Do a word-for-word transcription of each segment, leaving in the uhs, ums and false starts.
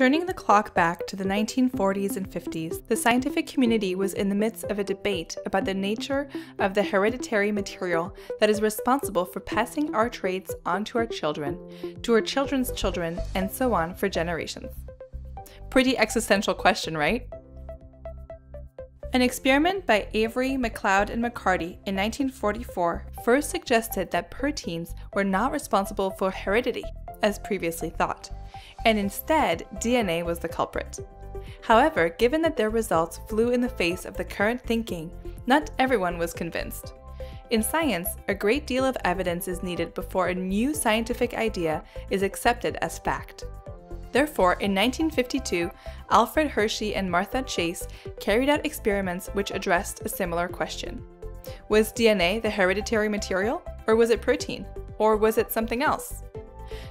Turning the clock back to the nineteen forties and fifties, the scientific community was in the midst of a debate about the nature of the hereditary material that is responsible for passing our traits on to our children, to our children's children, and so on for generations. Pretty existential question, right? An experiment by Avery, MacLeod, and McCarty in nineteen forty-four first suggested that proteins were not responsible for heredity, as previously thought, and instead D N A was the culprit. However, given that their results flew in the face of the current thinking, not everyone was convinced. In science, a great deal of evidence is needed before a new scientific idea is accepted as fact. Therefore, in nineteen fifty-two, Alfred Hershey and Martha Chase carried out experiments which addressed a similar question. Was D N A the hereditary material, or was it protein, or was it something else?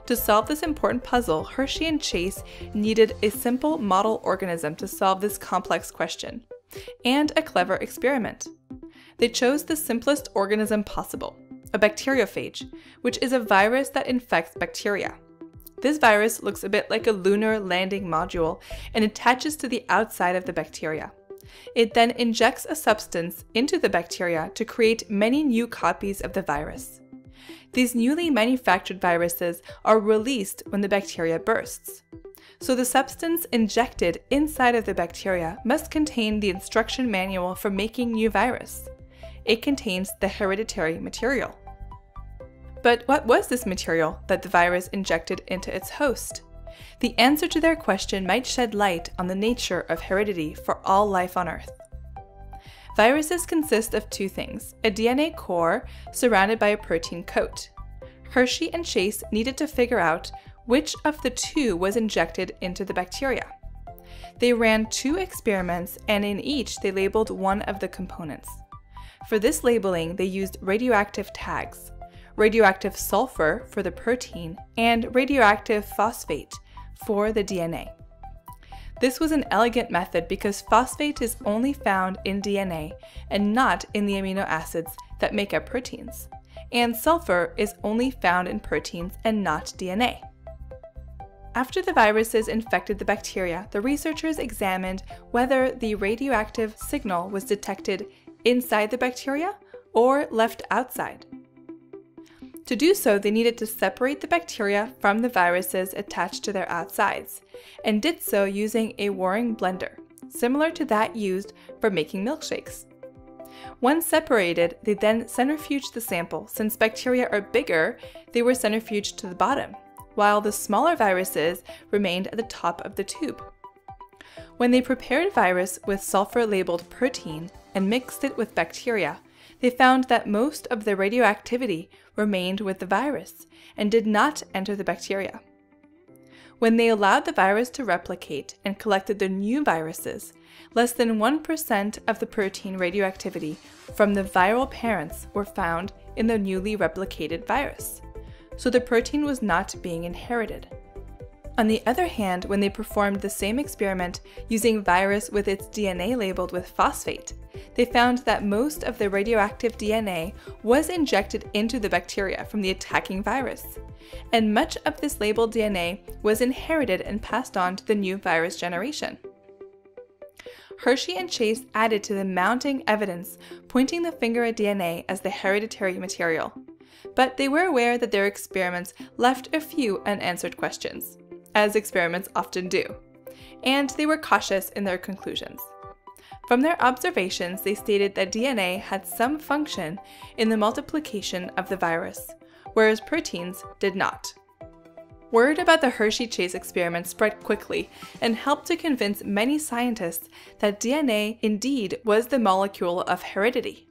To solve this important puzzle, Hershey and Chase needed a simple model organism to solve this complex question, and a clever experiment. They chose the simplest organism possible, a bacteriophage, which is a virus that infects bacteria. This virus looks a bit like a lunar landing module and attaches to the outside of the bacteria. It then injects a substance into the bacteria to create many new copies of the virus. These newly manufactured viruses are released when the bacteria bursts. So the substance injected inside of the bacteria must contain the instruction manual for making new virus. It contains the hereditary material. But what was this material that the virus injected into its host? The answer to their question might shed light on the nature of heredity for all life on Earth. Viruses consist of two things, a D N A core surrounded by a protein coat. Hershey and Chase needed to figure out which of the two was injected into the bacteria. They ran two experiments, and in each they labeled one of the components. For this labeling, they used radioactive tags. Radioactive sulfur for the protein, and radioactive phosphate for the D N A. This was an elegant method because phosphate is only found in D N A and not in the amino acids that make up proteins, and sulfur is only found in proteins and not D N A. After the viruses infected the bacteria, the researchers examined whether the radioactive signal was detected inside the bacteria or left outside. To do so, they needed to separate the bacteria from the viruses attached to their outsides, and did so using a Waring blender, similar to that used for making milkshakes. Once separated, they then centrifuged the sample. Since bacteria are bigger, they were centrifuged to the bottom, while the smaller viruses remained at the top of the tube. When they prepared virus with sulfur-labeled protein and mixed it with bacteria, they found that most of the radioactivity remained with the virus and did not enter the bacteria. When they allowed the virus to replicate and collected the new viruses, less than one percent of the protein radioactivity from the viral parents were found in the newly replicated virus, so the protein was not being inherited. On the other hand, when they performed the same experiment using virus with its D N A labeled with phosphate, they found that most of the radioactive D N A was injected into the bacteria from the attacking virus, and much of this labeled D N A was inherited and passed on to the new virus generation. Hershey and Chase added to the mounting evidence, pointing the finger at D N A as the hereditary material, but they were aware that their experiments left a few unanswered questions, as experiments often do, and they were cautious in their conclusions. From their observations, they stated that D N A had some function in the multiplication of the virus, whereas proteins did not. Word about the Hershey-Chase experiment spread quickly and helped to convince many scientists that D N A indeed was the molecule of heredity,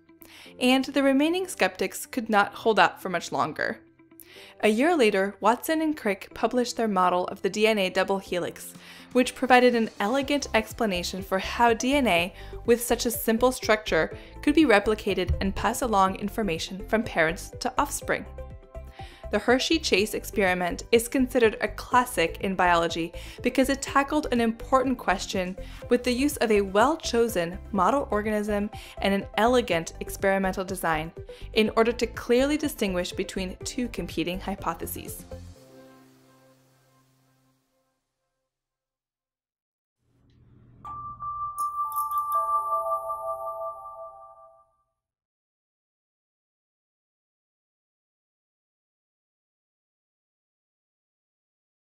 and the remaining skeptics could not hold out for much longer. A year later, Watson and Crick published their model of the D N A double helix, which provided an elegant explanation for how D N A, with such a simple structure, could be replicated and pass along information from parents to offspring. The Hershey-Chase experiment is considered a classic in biology because it tackled an important question with the use of a well-chosen model organism and an elegant experimental design in order to clearly distinguish between two competing hypotheses.